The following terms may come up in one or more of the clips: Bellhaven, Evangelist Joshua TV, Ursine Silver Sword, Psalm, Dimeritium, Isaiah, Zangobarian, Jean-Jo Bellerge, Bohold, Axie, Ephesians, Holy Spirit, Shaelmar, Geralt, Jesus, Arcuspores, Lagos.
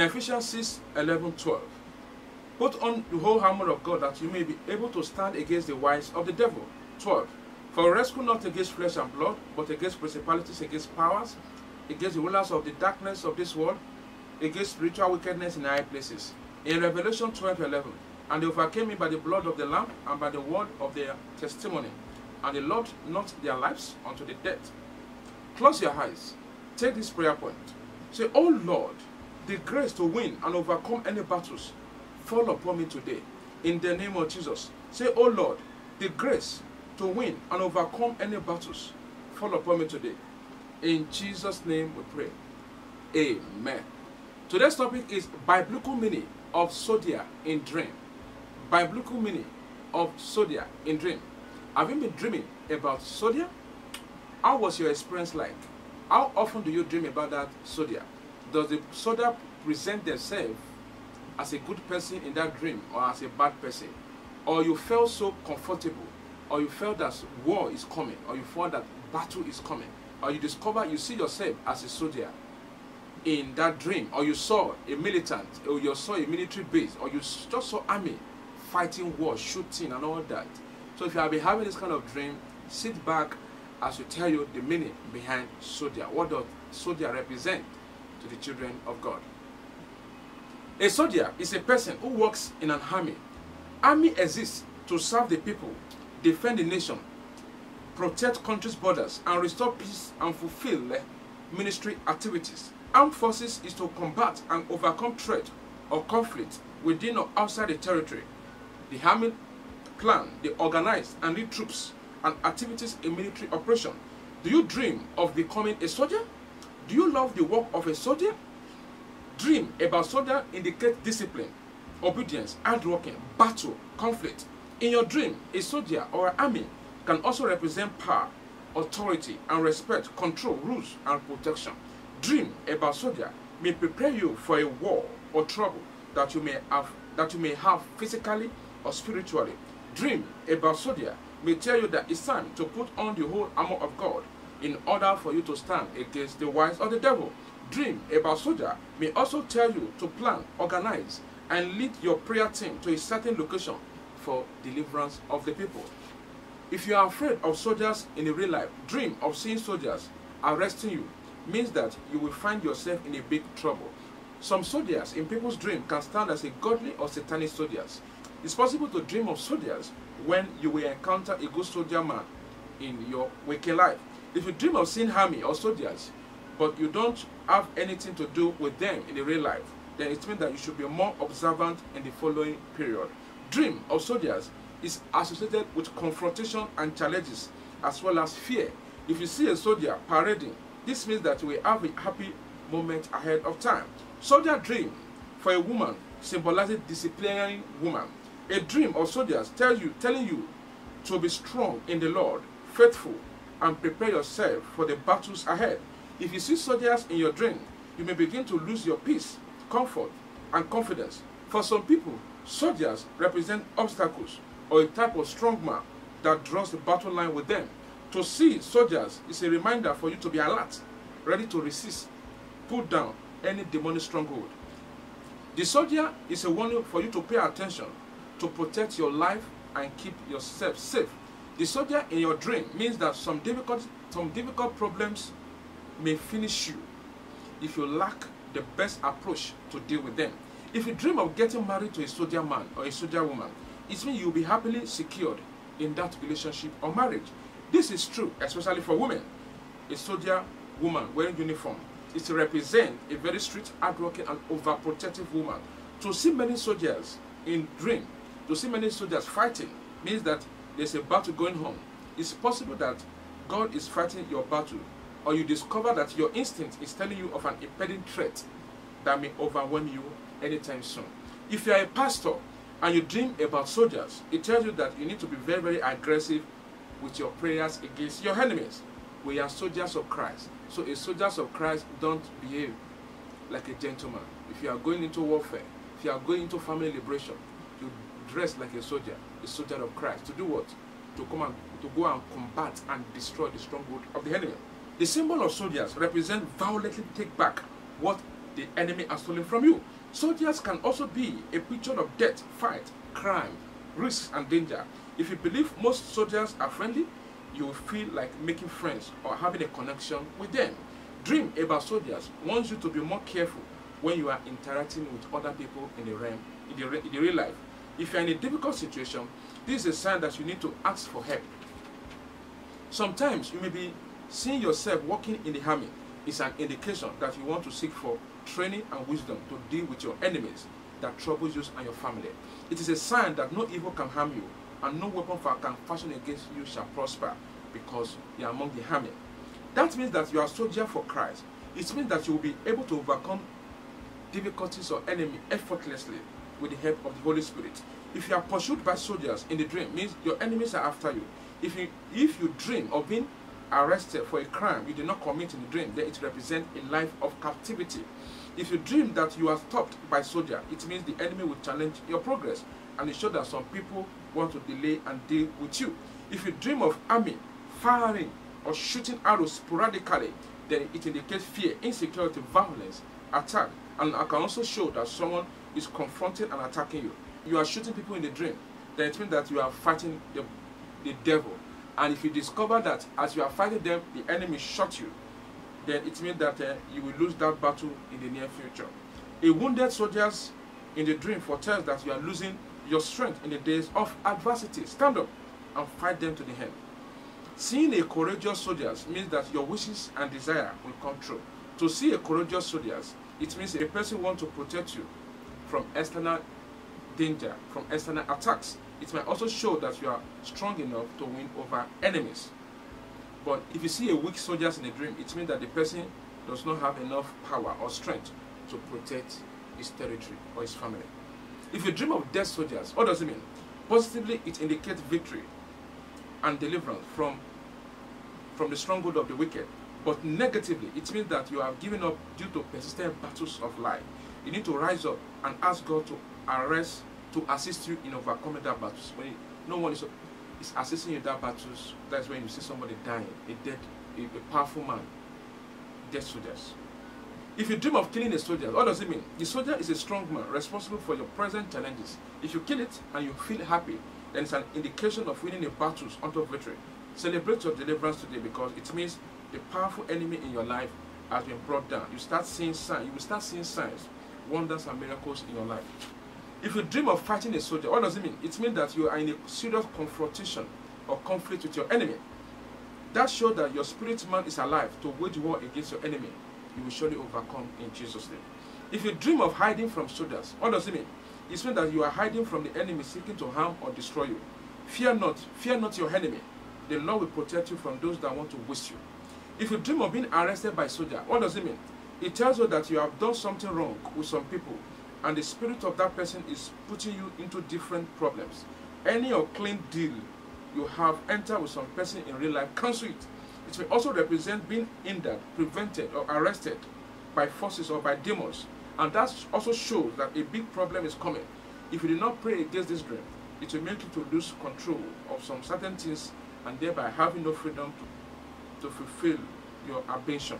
In Ephesians 6:11-12, put on the whole armor of God, that you may be able to stand against the wiles of the devil. 12. For wrestle not against flesh and blood, but against principalities, against powers, against the rulers of the darkness of this world, against spiritual wickedness in high places. In Revelation 12:11, and they overcame him by the blood of the Lamb, and by the word of their testimony, and they loved not their lives unto the death. Close your eyes. Take this prayer point. Say, oh Lord, the grace to win and overcome any battles fall upon me today, in the name of Jesus. Say, oh Lord, the grace to win and overcome any battles fall upon me today. In Jesus' name we pray. Amen. Today's topic is biblical meaning of sodia in dream. Biblical meaning of sodia in dream. Have you been dreaming about sodia? How was your experience like? How often do you dream about that sodia? Does the sodia present themselves as a good person in that dream, or as a bad person? Or you felt so comfortable, or you felt that war is coming, or you felt that battle is coming, or you discover you see yourself as a soldier in that dream, or you saw a militant, or you saw a military base, or you just saw army fighting war, shooting and all that. So if you have been having this kind of dream, sit back as we tell you the meaning behind soldier. What does soldier represent to the children of God? A soldier is a person who works in an army. Army exists to serve the people, defend the nation, protect countries' borders, and restore peace and fulfill ministry activities. Armed forces is to combat and overcome threat or conflict within or outside the territory. The army plan, they organize and lead troops and activities in military operation. Do you dream of becoming a soldier? Do you love the work of a soldier? Dream about soldier indicates discipline, obedience, hard working, battle, conflict. In your dream, a soldier or an army can also represent power, authority, and respect, control, rules, and protection. Dream about soldier may prepare you for a war or trouble that you may have physically or spiritually. Dream about soldier may tell you that it's time to put on the whole armor of God in order for you to stand against the wiles of the devil. Dream about soldier may also tell you to plan, organize, and lead your prayer team to a certain location for deliverance of the people. If you are afraid of soldiers in the real life, dream of seeing soldiers arresting you means that you will find yourself in a big trouble. Some soldiers in people's dream can stand as a godly or satanic soldiers. It's possible to dream of soldiers when you will encounter a good soldier man in your waking life. If you dream of seeing army or soldiers, but you don't have anything to do with them in the real life, then it means that you should be more observant in the following period. Dream of soldiers is associated with confrontation and challenges, as well as fear. If you see a soldier parading, this means that you will have a happy moment ahead of time. Soldier dream for a woman symbolizes disciplining woman. A dream of soldiers telling you to be strong in the Lord, faithful, and prepare yourself for the battles ahead. If you see soldiers in your dream, you may begin to lose your peace, comfort, and confidence. For some people, soldiers represent obstacles or a type of strong man that draws the battle line with them. To see soldiers is a reminder for you to be alert, ready to resist, put down any demonic stronghold. The soldier is a warning for you to pay attention, to protect your life and keep yourself safe. The soldier in your dream means that some difficult problems may finish you if you lack the best approach to deal with them. If you dream of getting married to a soldier man or a soldier woman, it means you'll be happily secured in that relationship or marriage. This is true, especially for women. A soldier woman wearing uniform is to represent a very strict, hardworking, and overprotective woman. To see many soldiers in dream, to see many soldiers fighting, means that there's a battle going on. It's possible that God is fighting your battle, or you discover that your instinct is telling you of an impending threat that may overwhelm you anytime soon. If you are a pastor and you dream about soldiers, it tells you that you need to be very, very aggressive with your prayers against your enemies. We are soldiers of Christ. So a soldier of Christ don't behave like a gentleman. If you are going into warfare, if you are going into family liberation, you dress like a soldier of Christ. To do what? To go and combat and destroy the stronghold of the enemy. The symbol of soldiers represent violently take back what the enemy has stolen from you. Soldiers can also be a picture of death, fight, crime, risks, and danger. If you believe most soldiers are friendly, you will feel like making friends or having a connection with them. Dream about soldiers wants you to be more careful when you are interacting with other people in the real life. If you are in a difficult situation, this is a sign that you need to ask for help. Sometimes you may be seeing yourself working in the army. It's an indication that you want to seek for training and wisdom to deal with your enemies that troubles you and your family. It is a sign that no evil can harm you, and no weapon can fashion against you shall prosper, because you are among the army. That means that you are a soldier for Christ. It means that you will be able to overcome difficulties or enemy effortlessly with the help of the Holy Spirit. If you are pursued by soldiers in the dream, means your enemies are after you. If you dream of being arrested for a crime you did not commit in the dream, then it represents a life of captivity. If you dream that you are stopped by soldier, it means the enemy will challenge your progress and ensure that some people want to delay and deal with you. If you dream of army, firing, or shooting arrows sporadically, then it indicates fear, insecurity, violence, attack, and it can also show that someone is confronting and attacking you. You are shooting people in the dream, then it means that you are fighting the devil. And if you discover that as you are fighting them, the enemy shot you, then it means that you will lose that battle in the near future. A wounded soldier in the dream foretells that you are losing your strength in the days of adversity. Stand up and fight them to the end. Seeing a courageous soldier means that your wishes and desire will come true. To see a courageous soldier, it means a person wants to protect you from external danger, from external attacks. It may also show that you are strong enough to win over enemies. But if you see a weak soldier in a dream, it means that the person does not have enough power or strength to protect his territory or his family. If you dream of dead soldiers, what does it mean? Positively, it indicates victory and deliverance from the stronghold of the wicked. But negatively, it means that you have given up due to persistent battles of life. You need to rise up and ask God to assist you in overcoming that battles. When no one is assisting you in that battles, that's when you see somebody dying, a powerful man, dead soldiers. If you dream of killing a soldier, what does it mean? The soldier is a strong man responsible for your present challenges. If you kill it and you feel happy, then it's an indication of winning a battle unto victory. Celebrate your deliverance today, because it means the powerful enemy in your life has been brought down. You start seeing signs. You will start seeing signs, wonders, and miracles in your life. If you dream of fighting a soldier, what does it mean? It means that you are in a serious confrontation or conflict with your enemy. That shows that your spirit man is alive to wage war against your enemy. You will surely overcome in Jesus' name. If you dream of hiding from soldiers, what does it mean? It means that you are hiding from the enemy seeking to harm or destroy you. Fear not your enemy. The Lord will protect you from those that want to waste you. If you dream of being arrested by soldier, what does it mean? It tells you that you have done something wrong with some people, and the spirit of that person is putting you into different problems. Any unclean deal you have entered with some person in real life, cancel it. It may also represent being hindered, prevented, or arrested by forces or by demons. And that also shows that a big problem is coming. If you do not pray against this dream, it will make you to lose control of some certain things, and thereby having no freedom to fulfill your ambition.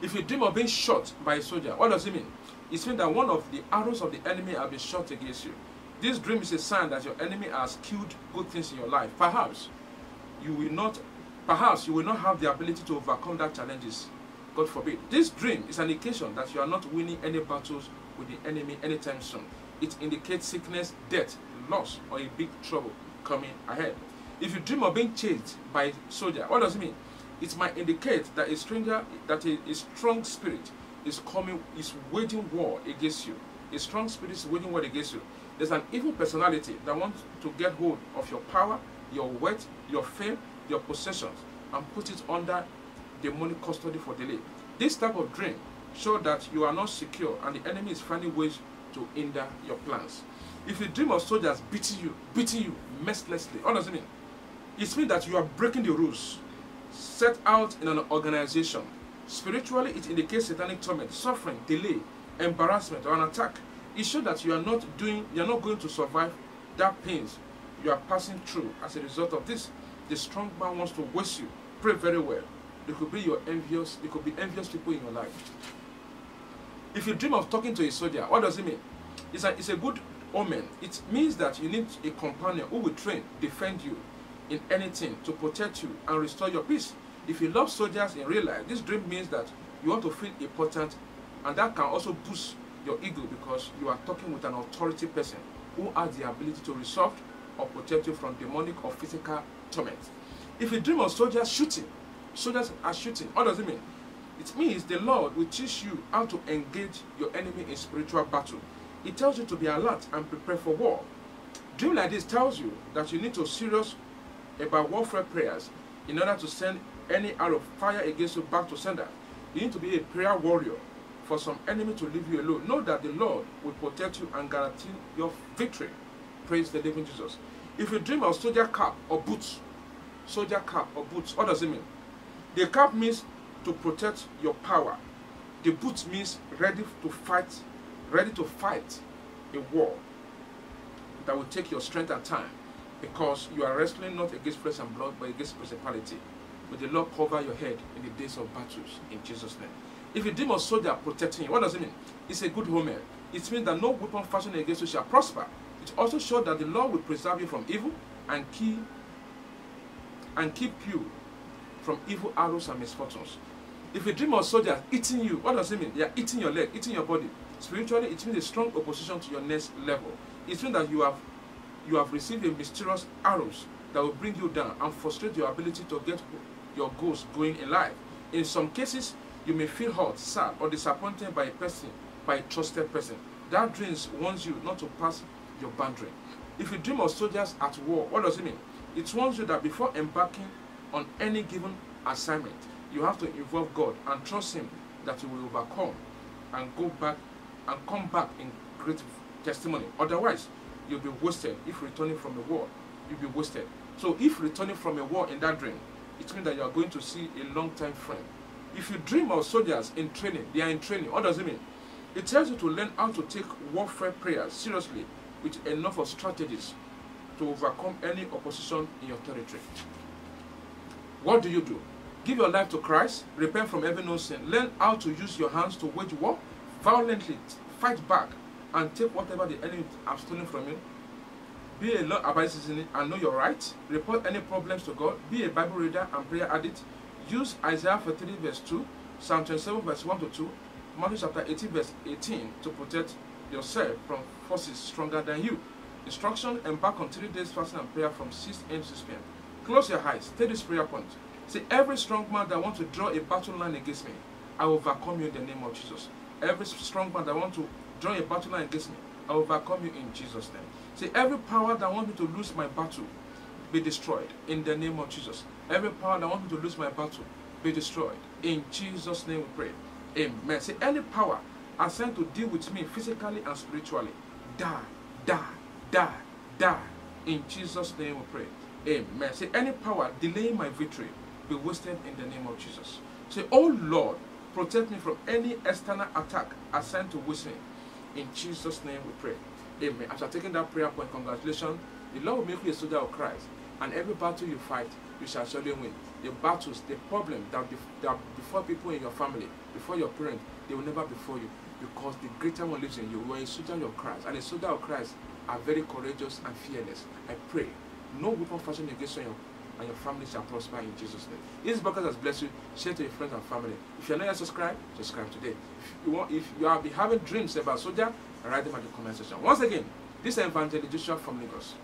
If you dream of being shot by a soldier, what does it mean? It means that one of the arrows of the enemy have been shot against you. This dream is a sign that your enemy has killed good things in your life. Perhaps you will not have the ability to overcome that challenges. God forbid. This dream is an indication that you are not winning any battles with the enemy anytime soon. It indicates sickness, death, loss, or a big trouble coming ahead. If you dream of being chased by a soldier, what does it mean? It might indicate that a strong spirit is waging war against you. A strong spirit is waging war against you. There's an evil personality that wants to get hold of your power, your wealth, your fame, your possessions, and put it under demonic custody for delay. This type of dream shows that you are not secure, and the enemy is finding ways to hinder your plans. If you dream of soldiers beating you mercilessly, what does it mean? It means that you are breaking the rules set out in an organization. Spiritually, it indicates satanic torment, suffering, delay, embarrassment, or an attack. It shows that you are not going to survive that pains you are passing through as a result of this. The strong man wants to waste you. Pray very well. There could be envious people in your life. If you dream of talking to a soldier, what does it mean? It's a good omen. It means that you need a companion who will train, defend you in anything to protect you and restore your peace. If you love soldiers in real life, this dream means that you want to feel important, and that can also boost your ego because you are talking with an authority person who has the ability to resolve or protect you from demonic or physical torment. If you dream of soldiers shooting, soldiers are shooting. What does it mean? It means the Lord will teach you how to engage your enemy in spiritual battle. It tells you to be alert and prepare for war. Dream like this tells you that you need to serious about warfare prayers in order to send any arrow of fire against you back to sender. You need to be a prayer warrior for some enemy to leave you alone. Know that the Lord will protect you and guarantee your victory. Praise the living Jesus. If you dream of soldier cap or boots, soldier cap or boots, what does it mean? The cap means to protect your power. The boot means ready to fight a war that will take your strength and time, because you are wrestling not against flesh and blood, but against principality. But the Lord cover your head in the days of battles, in Jesus' name. If you dream of soldier protecting you, what does it mean? It's a good omen. It means that no weapon fashioned against you shall prosper. It also shows that the Lord will preserve you from evil and keep you from evil arrows and misfortunes. If you dream of soldiers eating you, what does it mean? They are eating your leg, eating your body. Spiritually, it means a strong opposition to your next level. It means that you have received a mysterious arrows that will bring you down and frustrate your ability to get your goals going in life. In some cases, you may feel hurt, sad, or disappointed by a trusted person. That dream warns you not to pass your boundary. If you dream of soldiers at war, what does it mean? It warns you that before embarking on any given assignment, you have to involve God and trust Him that you will overcome and go back and come back in great testimony. Otherwise, you'll be wasted. If returning from a war, you'll be wasted. So if returning from a war in that dream, it means that you are going to see a long-time friend. If you dream of soldiers in training, they are in training. What does it mean? It tells you to learn how to take warfare prayers seriously with enough of strategies to overcome any opposition in your territory. What do? Give your life to Christ, repent from every known sin, learn how to use your hands to wage war, violently fight back, and take whatever the enemy has stolen from you. Be a law abiding citizen and know your rights. Report any problems to God. Be a Bible reader and prayer addict. Use Isaiah 43 verse 2, Psalm 27 verse 1 to 2, Matthew chapter 18 verse 18 to protect yourself from forces stronger than you. Instruction: embark on 3 days fasting and prayer from 6 a.m. to 6 p.m. Close your eyes. Take this prayer point. Say, every strong man that wants to draw a battle line against me, I will overcome you in the name of Jesus. Every strong man that wants to draw a battle line against me, I will overcome you in Jesus' name. Say, every power that wants me to lose my battle, be destroyed in the name of Jesus. Every power that wants me to lose my battle, be destroyed. In Jesus' name we pray. Amen. Say, any power assigned to deal with me physically and spiritually, die, die, die, die. In Jesus' name we pray. Amen. Say, any power delaying my victory, be wasted in the name of Jesus. Say, oh Lord, protect me from any external attack assigned to waste me. In Jesus' name we pray. Amen. After taking that prayer point, congratulations. The Lord will make you a soldier of Christ. And every battle you fight, you shall surely win. The battles, the problems that before people in your family, before your parents, they will never before you. Because the greater one lives in you. You are a soldier of Christ. And a soldier of Christ are very courageous and fearless. I pray, no weapon fashioned against you and your family shall prosper in Jesus' name. This broadcast has blessed you. Share to your friends and family. If you are not yet subscribed, subscribe today. If you are having dreams about soldier, write them at the comment section. Once again, this is Evangelist Joshua from Lagos.